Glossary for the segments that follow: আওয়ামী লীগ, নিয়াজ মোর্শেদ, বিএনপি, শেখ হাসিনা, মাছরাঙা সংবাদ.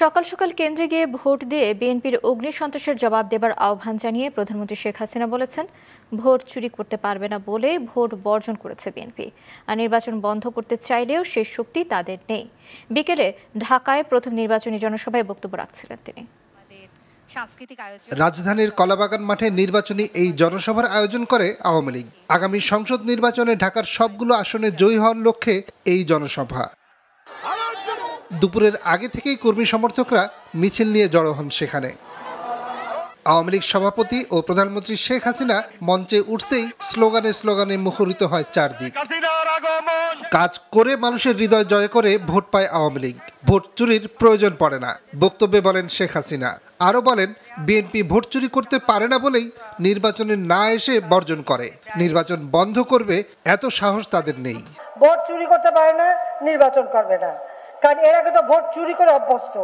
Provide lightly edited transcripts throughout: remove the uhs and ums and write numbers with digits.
সকাল সকাল কেন্দ্রে গিয়ে ভোট দিয়ে বিএনপির অগ্নি সন্ত্রাসের জবাব দেবার আহ্বান জানিয়ে প্রধানমন্ত্রী শেখ হাসিনা বলেছেন, ভোট চুরি করতে পারবে না বলে ভোট বর্জন করেছে বিএনপি, আর নির্বাচন বন্ধ করতে চাইলেও সেই শক্তি তাদের নেই। বিকেলে ঢাকায় প্রথম নির্বাচনী জনসভায় বক্তব্য রাখছিলেন তিনি। রাজধানীর কলাবাগান মাঠে নির্বাচনী এই জনসভার আয়োজন করে আওয়ামী লীগ। আগামী সংসদ নির্বাচনে ঢাকার সবগুলো আসনে জয়ী হওয়ার লক্ষ্যে এই জনসভা। দুপুরের আগে থেকেই কর্মী সমর্থকরা মিছিল নিয়ে জড়ো হন সেখানে। আওয়ামী লীগ সভাপতি ও প্রধানমন্ত্রী শেখ হাসিনা মঞ্চে উঠতেই স্লোগানে স্লোগানে মুখরিত হয় চারদিক। কাজ করে মানুষের হৃদয় জয় করে ভোট পায় আওয়ামী লীগ, ভোট চুরির প্রয়োজন পড়ে না বক্তব্যে বলেন শেখ হাসিনা। আরও বলেন, বিএনপি ভোট চুরি করতে পারে না বলেই নির্বাচনে না এসে বর্জন করে, নির্বাচন বন্ধ করবে এত সাহস তাদের নেই। ভোট চুরি করতে পারে না, নির্বাচন করবে না, কারণ এর আগে তো ভোট চুরি করে অভ্যস্ত।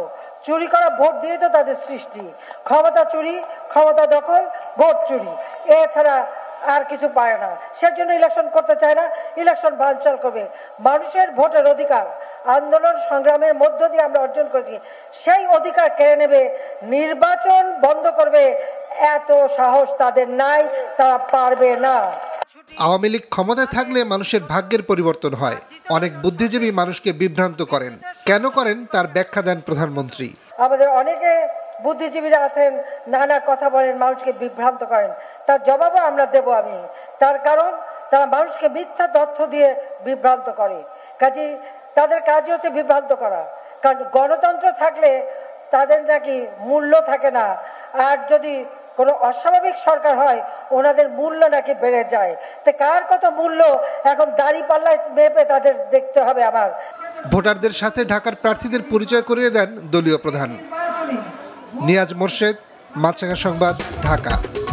চুরি করা ভোট দিয়ে তো তাদের সৃষ্টি, ক্ষমতা চুরি, ক্ষমতা দখল, ভোট চুরি, এছাড়া আর কিছু পায় না। সেজন্য ইলেকশন করতে চায় না, ইলেকশন বানচাল করবে। মানুষের ভোটের অধিকার আন্দোলন সংগ্রামের মধ্য দিয়ে আমরা অর্জন করেছি, সেই অধিকার কেড়ে নেবে, নির্বাচন বন্ধ করবে এত সাহস তাদের নাই, তারা পারবে না। আওয়ামী লীগ ক্ষমতায় থাকলে মানুষের ভাগ্যের পরিবর্তন হয়, অনেক বুদ্ধিজীবী মানুষকে বিভ্রান্ত করেন, কেন করেন তার ব্যাখ্যা দেন প্রধানমন্ত্রী। আমাদের অনেকে বুদ্ধিজীবীরা আছেন, নানা কথা বলেন, মানুষকে বিভ্রান্ত করেন, তার জবাবও আমরা দেব আমি। তার কারণ তারা মানুষকে মিথ্যা তথ্য দিয়ে বিভ্রান্ত করে, কাজেই তাদের কাজই হচ্ছে বিভ্রান্ত করা। কারণ গণতন্ত্র থাকলে তাদের নাকি মূল্য থাকে না, আর যদি কোনো অস্বাভাবিক সরকার হয় ওনাদের মূল্য নাকি বেড়ে যায়। তো কার কত মূল্য এখন দাঁড়িপাল্লায় মেপে তাদের দেখতে হবে। আবার ভোটারদের সাথে ঢাকার প্রার্থীদের পরিচয় করিয়ে দেন দলীয় প্রধান। নিয়াজ মোর্শেদ, মাছরাঙা সংবাদ, ঢাকা।